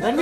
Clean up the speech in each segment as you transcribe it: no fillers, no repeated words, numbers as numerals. Uncle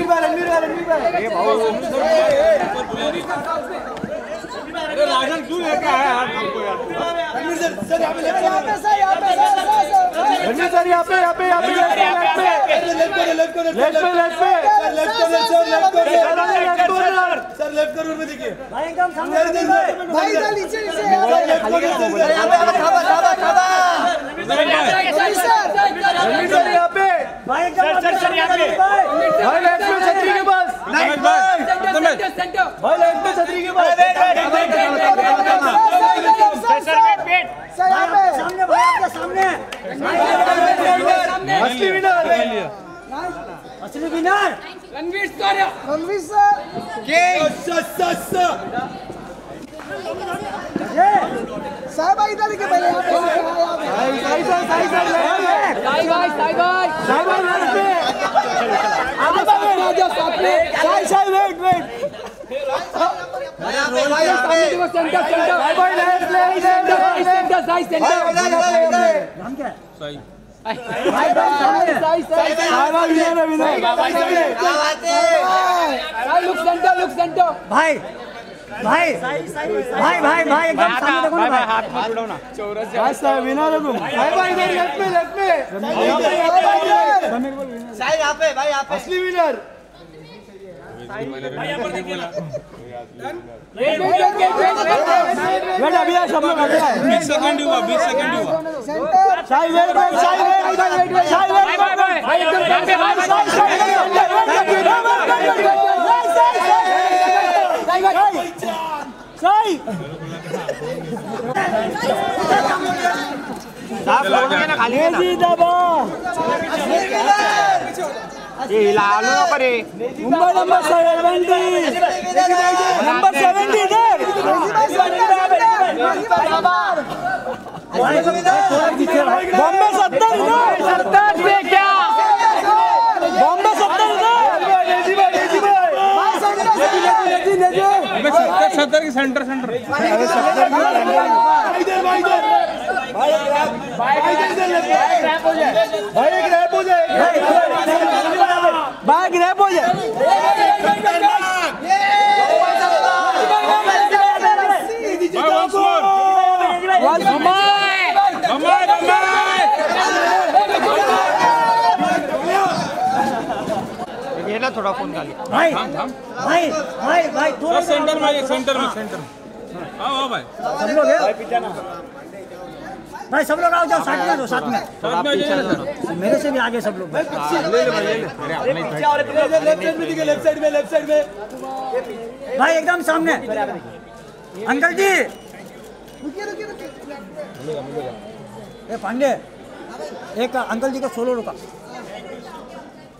जी का solo रुका।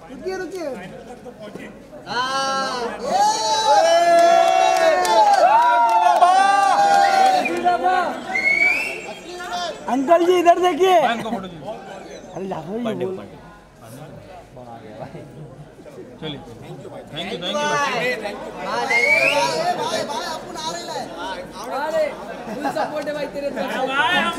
रुकिए रुकिए अंकल जी इधर देखिए। अरे चलिए थैंक यू भाई।